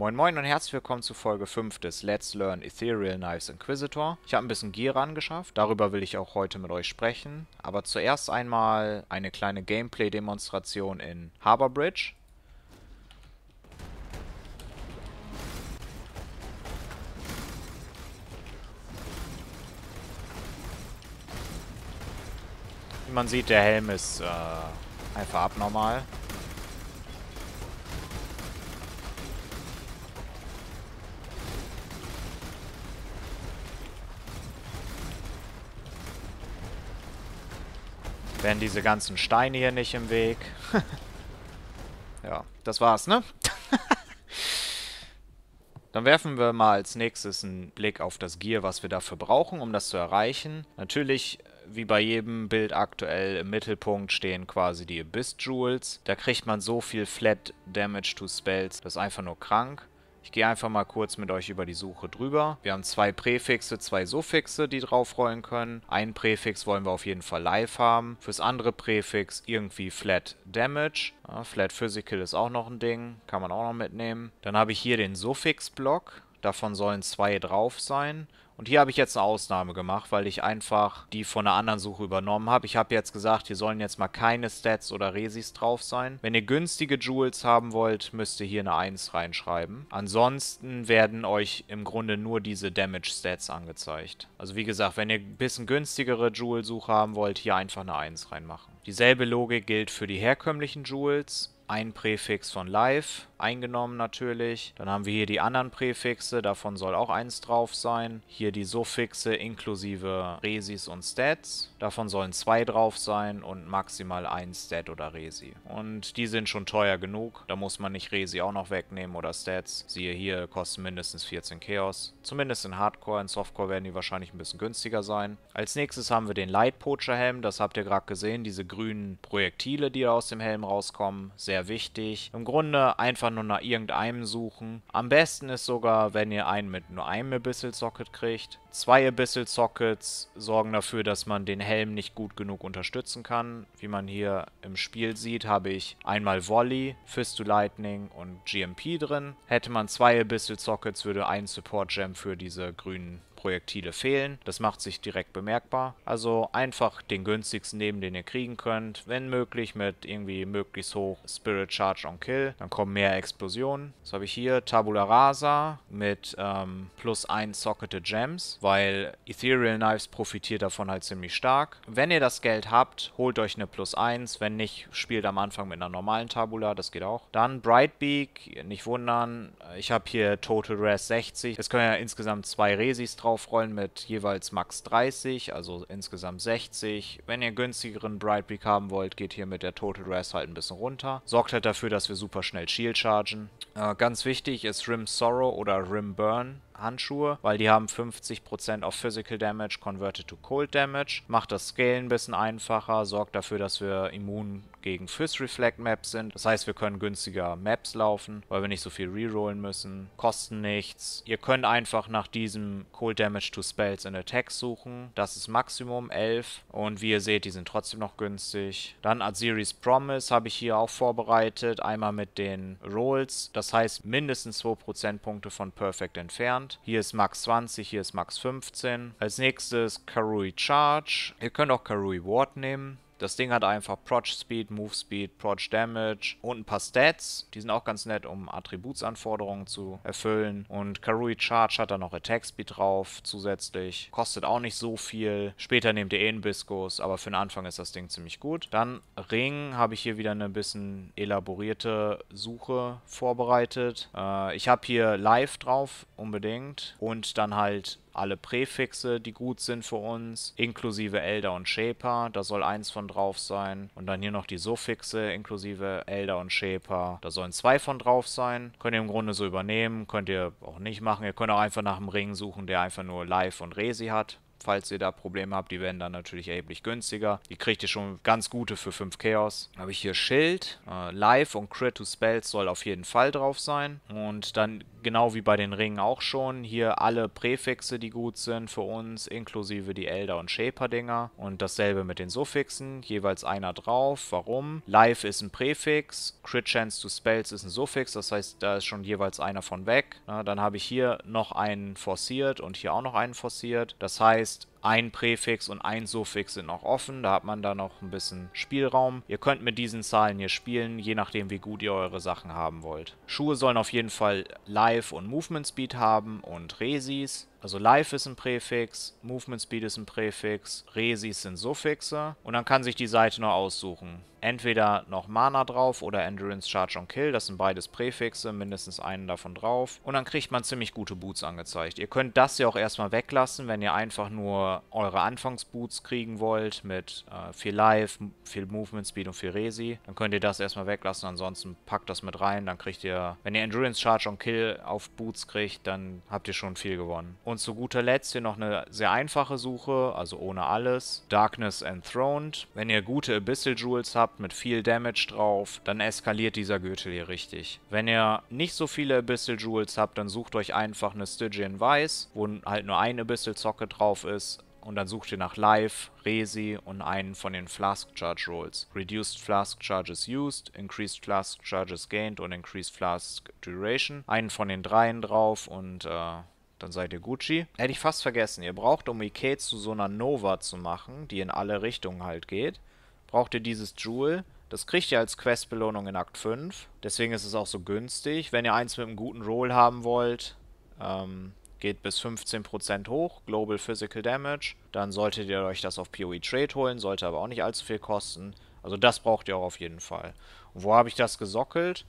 Moin moin und herzlich willkommen zu Folge 5 des Let's Learn Ethereal Knives Inquisitor. Ich habe ein bisschen Gear angeschafft, darüber will ich auch heute mit euch sprechen. Aber zuerst einmal eine kleine Gameplay-Demonstration in Harbour Bridge. Wie man sieht, der Helm ist einfach abnormal. Wären diese ganzen Steine hier nicht im Weg. Ja, das war's, ne? Dann werfen wir mal als nächstes einen Blick auf das Gear, was wir dafür brauchen, um das zu erreichen. Natürlich, wie bei jedem Bild aktuell, im Mittelpunkt stehen quasi die Abyss-Jewels. Da kriegt man so viel Flat Damage to Spells, das ist einfach nur krank. Ich gehe einfach mal kurz mit euch über die Suche drüber. Wir haben 2 Präfixe, 2 Suffixe, die draufrollen können. Ein Präfix wollen wir auf jeden Fall live haben. Fürs andere Präfix irgendwie Flat Damage. Ja, Flat Physical ist auch noch ein Ding. Kann man auch noch mitnehmen. Dann habe ich hier den Suffix-Block. Davon sollen 2 drauf sein. Und hier habe ich jetzt eine Ausnahme gemacht, weil ich einfach die von einer anderen Suche übernommen habe. Ich habe jetzt gesagt, hier sollen jetzt mal keine Stats oder Resis drauf sein. Wenn ihr günstige Jewels haben wollt, müsst ihr hier eine 1 reinschreiben. Ansonsten werden euch im Grunde nur diese Damage-Stats angezeigt. Also wie gesagt, wenn ihr ein bisschen günstigere Jewel-Suche haben wollt, hier einfach eine 1 reinmachen. Dieselbe Logik gilt für die herkömmlichen Jewels. Ein Präfix von Live, eingenommen natürlich. Dann haben wir hier die anderen Präfixe, davon soll auch 1 drauf sein. Hier die Suffixe inklusive Resis und Stats. Davon sollen 2 drauf sein und maximal 1 Stat oder Resi. Und die sind schon teuer genug, da muss man nicht Resi auch noch wegnehmen oder Stats. Siehe hier, kosten mindestens 14 Chaos. Zumindest in Hardcore, in Softcore werden die wahrscheinlich ein bisschen günstiger sein. Als nächstes haben wir den Light Poacher Helm, das habt ihr gerade gesehen. Diese grünen Projektile, die aus dem Helm rauskommen, sehr wichtig. Im Grunde einfach nur nach irgendeinem suchen. Am besten ist sogar, wenn ihr einen mit nur einem Abyssal Socket kriegt. 2 Abyssal Sockets sorgen dafür, dass man den Helm nicht gut genug unterstützen kann. Wie man hier im Spiel sieht, habe ich einmal Volley, Fist-to-Lightning und GMP drin. Hätte man 2 Abyssal Sockets, würde ein Support-Gem für diese grünen Projektile fehlen. Das macht sich direkt bemerkbar. Also einfach den günstigsten nehmen, den ihr kriegen könnt. Wenn möglich mit irgendwie möglichst hoch Spirit Charge on Kill. Dann kommen mehr Explosionen. Was habe ich hier? Tabula Rasa mit +1 Socketed Gems, weil Ethereal Knives profitiert davon halt ziemlich stark. Wenn ihr das Geld habt, holt euch eine +1. Wenn nicht, spielt am Anfang mit einer normalen Tabula. Das geht auch. Dann Brightbeak. Nicht wundern. Ich habe hier Total Res 60. Es können ja insgesamt 2 Resis drauf aufrollen mit jeweils max 30, also insgesamt 60. Wenn ihr günstigeren Brightbeak haben wollt, geht hier mit der Total Res halt ein bisschen runter. Sorgt halt dafür, dass wir super schnell Shield chargen. Ganz wichtig ist Rim Sorrow oder Rim Burn Handschuhe, weil die haben 50% auf Physical Damage converted to Cold Damage. Macht das Scalen ein bisschen einfacher, sorgt dafür, dass wir immun gegen Fist Reflect Maps sind. Das heißt, wir können günstiger Maps laufen, weil wir nicht so viel rerollen müssen. Kosten nichts. Ihr könnt einfach nach diesem Cold Damage to Spells and Attacks suchen. Das ist Maximum 11 und wie ihr seht, die sind trotzdem noch günstig. Dann Aziris Promise habe ich hier auch vorbereitet. Einmal mit den Rolls, das heißt mindestens 2% Punkte von Perfect entfernt. Hier ist Max 20, hier ist Max 15. Als nächstes Karui Charge. Ihr könnt auch Karui Ward nehmen. Das Ding hat einfach Proc Speed, Move Speed, Proc Damage und ein paar Stats. Die sind auch ganz nett, um Attributsanforderungen zu erfüllen. Und Karui Charge hat da noch Attack Speed drauf zusätzlich. Kostet auch nicht so viel. Später nehmt ihr eh einen Biskus, aber für den Anfang ist das Ding ziemlich gut. Dann Ring habe ich hier wieder eine bisschen elaborierte Suche vorbereitet. Ich habe hier Live drauf, unbedingt. Und dann halt alle Präfixe, die gut sind für uns, inklusive Elder und Shaper, da soll 1 von drauf sein. Und dann hier noch die Suffixe, inklusive Elder und Shaper, da sollen 2 von drauf sein. Könnt ihr im Grunde so übernehmen, könnt ihr auch nicht machen. Ihr könnt auch einfach nach einem Ring suchen, der einfach nur Life und Resi hat. falls ihr da Probleme habt. Die werden dann natürlich erheblich günstiger. Die kriegt ihr schon ganz gute für 5 Chaos. Habe ich hier Schild. Life und Crit to Spells soll auf jeden Fall drauf sein. Und dann, genau wie bei den Ringen auch schon, hier alle Präfixe, die gut sind für uns, inklusive die Elder- und Shaper-Dinger. Und dasselbe mit den Suffixen. Jeweils einer drauf. Warum? Life ist ein Präfix. Crit Chance to Spells ist ein Suffix. Das heißt, da ist schon jeweils einer von weg. Na, dann habe ich hier noch einen forciert und hier auch noch einen forciert. Das heißt, ein Präfix und ein Suffix sind noch offen. Da hat man da noch ein bisschen Spielraum. Ihr könnt mit diesen Zahlen hier spielen, je nachdem wie gut ihr eure Sachen haben wollt. Schuhe sollen auf jeden Fall Life und Movement Speed haben und Resis. Also Life ist ein Präfix, Movement Speed ist ein Präfix, Resis sind Suffixe. Und dann kann sich die Seite noch aussuchen. Entweder noch Mana drauf oder Endurance, Charge und Kill. Das sind beides Präfixe, mindestens einen davon drauf. Und dann kriegt man ziemlich gute Boots angezeigt. Ihr könnt das ja auch erstmal weglassen, wenn ihr einfach nur eure Anfangsboots kriegen wollt mit viel Life, viel Movement Speed und viel Resi. Dann könnt ihr das erstmal weglassen, ansonsten packt das mit rein. Dann kriegt ihr, wenn ihr Endurance, Charge und Kill auf Boots kriegt, dann habt ihr schon viel gewonnen. Und zu guter Letzt hier noch eine sehr einfache Suche, also ohne alles. Darkness Enthroned. Wenn ihr gute Abyss-Jewels habt mit viel Damage drauf, dann eskaliert dieser Gürtel hier richtig. Wenn ihr nicht so viele Abyss-Jewels habt, dann sucht euch einfach eine Stygian Vice, wo halt nur eine Abyss-Zocke drauf ist. Und dann sucht ihr nach Life, Resi und einen von den Flask Charge Rolls. Reduced Flask Charges used, Increased Flask Charges gained und Increased Flask Duration. Einen von den dreien drauf und dann seid ihr Gucci. Hätte ich fast vergessen, ihr braucht, um Ikea zu so einer Nova zu machen, die in alle Richtungen halt geht, braucht ihr dieses Jewel. Das kriegt ihr als Questbelohnung in Akt 5. Deswegen ist es auch so günstig. Wenn ihr eins mit einem guten Roll haben wollt, geht bis 15% hoch, Global Physical Damage. Dann solltet ihr euch das auf PoE Trade holen, sollte aber auch nicht allzu viel kosten. Also das braucht ihr auch auf jeden Fall. Und wo habe ich das gesockelt?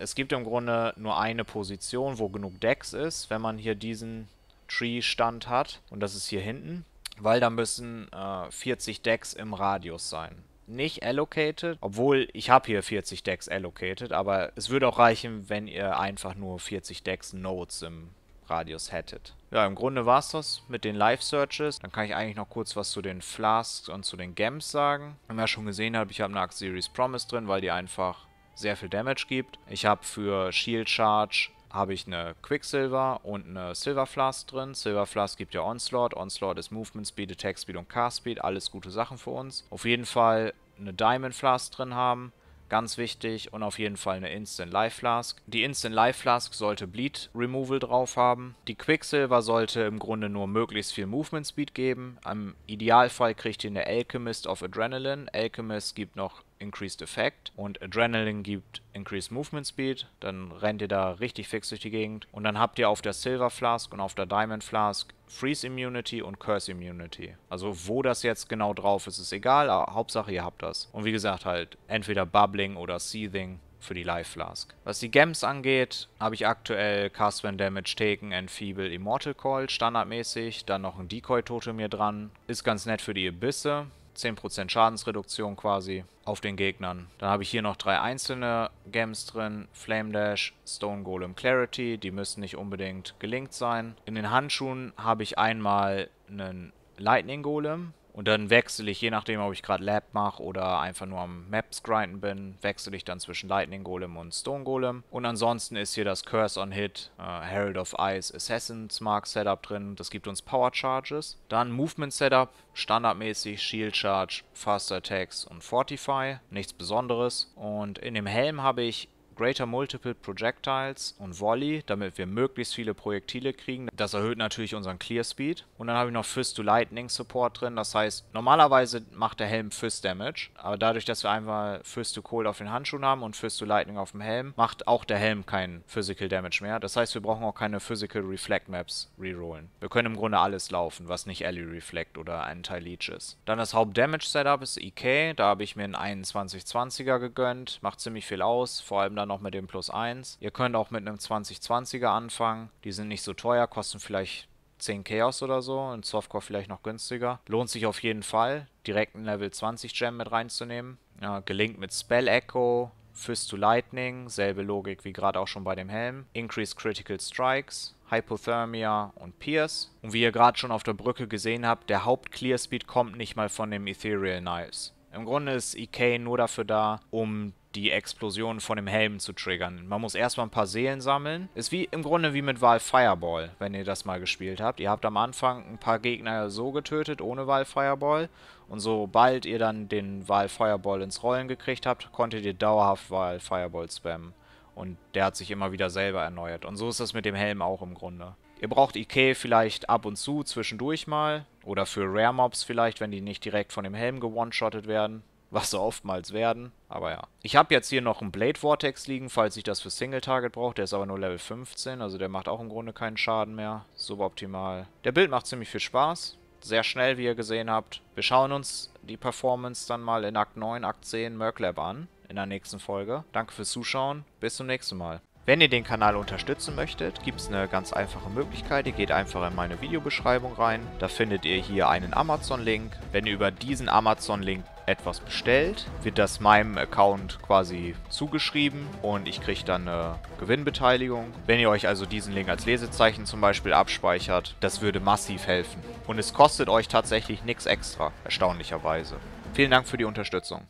Es gibt im Grunde nur eine Position, wo genug Decks ist, wenn man hier diesen Tree-Stand hat. Und das ist hier hinten, weil da müssen 40 Decks im Radius sein. Nicht allocated, obwohl ich habe hier 40 Decks allocated, aber es würde auch reichen, wenn ihr einfach nur 40 Decks Nodes im Radius hättet. Ja, im Grunde war es das mit den Live-Searches. Dann kann ich eigentlich noch kurz was zu den Flasks und zu den Gems sagen. Wenn man ja schon gesehen hat, ich habe eine Aziris Promise drin, weil die einfach sehr viel Damage gibt. Ich habe für Shield Charge habe ich eine Quicksilver und eine Silver Flask drin. Silver Flask gibt ja Onslaught. Onslaught ist Movement Speed, Attack Speed und Cast Speed. Alles gute Sachen für uns. Auf jeden Fall eine Diamond Flask drin haben. Ganz wichtig. Und auf jeden Fall eine Instant Life Flask. Die Instant Life Flask sollte Bleed Removal drauf haben. Die Quicksilver sollte im Grunde nur möglichst viel Movement Speed geben. Im Idealfall kriegt ihr eine Alchemist of Adrenaline. Alchemist gibt noch Increased Effect und Adrenaline gibt Increased Movement Speed. Dann rennt ihr da richtig fix durch die Gegend. Und dann habt ihr auf der Silver Flask und auf der Diamond Flask Freeze Immunity und Curse Immunity. Also wo das jetzt genau drauf ist, ist egal, aber Hauptsache ihr habt das. Und wie gesagt halt entweder Bubbling oder Seething für die Life Flask. Was die Gems angeht, habe ich aktuell Cast When Damage Taken, Enfeeble, Immortal Call standardmäßig. Dann noch ein Decoy Totem hier dran. Ist ganz nett für die Abysse. 10% Schadensreduktion quasi auf den Gegnern. Dann habe ich hier noch 3 einzelne Gems drin. Flame Dash, Stone Golem, Clarity. Die müssen nicht unbedingt gelinkt sein. In den Handschuhen habe ich einmal einen Lightning Golem. Und dann wechsle ich, je nachdem, ob ich gerade Lab mache oder einfach nur am Maps grinden bin, wechsle ich dann zwischen Lightning Golem und Stone Golem. Und ansonsten ist hier das Curse on Hit, Herald of Ice, Assassin's Mark Setup drin. Das gibt uns Power Charges. Dann Movement Setup, standardmäßig Shield Charge, Fast Attacks und Fortify. Nichts Besonderes. Und in dem Helm habe ich Greater Multiple Projectiles und Volley, damit wir möglichst viele Projektile kriegen. Das erhöht natürlich unseren Clear Speed. Und dann habe ich noch Fist-to-Lightning Support drin. Das heißt, normalerweise macht der Helm Fist Damage. Aber dadurch, dass wir einmal Fist-to-Cold auf den Handschuhen haben und Fist-to-Lightning auf dem Helm, macht auch der Helm keinen Physical Damage mehr. Das heißt, wir brauchen auch keine Physical Reflect Maps rerollen. Wir können im Grunde alles laufen, was nicht Ally Reflect oder Anti-Leech ist. Dann das Haupt-Damage-Setup ist IK. Da habe ich mir einen 2120er gegönnt. Macht ziemlich viel aus, vor allem dann noch mit dem +1. Ihr könnt auch mit einem 2020er anfangen. Die sind nicht so teuer, kosten vielleicht 10 Chaos oder so. Und Softcore vielleicht noch günstiger. Lohnt sich auf jeden Fall, direkt einen Level 20 Gem mit reinzunehmen. Ja, gelingt mit Spell Echo, Fist-to-Lightning, selbe Logik wie gerade auch schon bei dem Helm. Increased Critical Strikes, Hypothermia und Pierce. Und wie ihr gerade schon auf der Brücke gesehen habt, der Haupt-Clear-Speed kommt nicht mal von dem Ethereal Knives. Im Grunde ist EK nur dafür da, um die Explosion von dem Helm zu triggern. Man muss erstmal ein paar Seelen sammeln. Ist wie im Grunde wie mit Vaal Fireball, wenn ihr das mal gespielt habt. Ihr habt am Anfang ein paar Gegner so getötet, ohne Vaal Fireball. Und sobald ihr dann den Vaal Fireball ins Rollen gekriegt habt, konntet ihr dauerhaft Vaal Fireball spammen. Und der hat sich immer wieder selber erneuert. Und so ist das mit dem Helm auch im Grunde. Ihr braucht EK vielleicht ab und zu zwischendurch mal. Oder für Rare Mobs vielleicht, wenn die nicht direkt von dem Helm gewonshottet werden. Was so oftmals werden, aber ja. Ich habe jetzt hier noch einen Blade Vortex liegen, falls ich das für Single Target brauche. Der ist aber nur Level 15, also der macht auch im Grunde keinen Schaden mehr. Suboptimal. Der Build macht ziemlich viel Spaß. Sehr schnell, wie ihr gesehen habt. Wir schauen uns die Performance dann mal in Akt 9, Akt 10 Merklab an. In der nächsten Folge. Danke fürs Zuschauen. Bis zum nächsten Mal. Wenn ihr den Kanal unterstützen möchtet, gibt es eine ganz einfache Möglichkeit. Ihr geht einfach in meine Videobeschreibung rein. Da findet ihr hier einen Amazon-Link. Wenn ihr über diesen Amazon-Link etwas bestellt, wird das meinem Account quasi zugeschrieben und ich kriege dann eine Gewinnbeteiligung. Wenn ihr euch also diesen Link als Lesezeichen zum Beispiel abspeichert, das würde massiv helfen. Und es kostet euch tatsächlich nichts extra, erstaunlicherweise. Vielen Dank für die Unterstützung.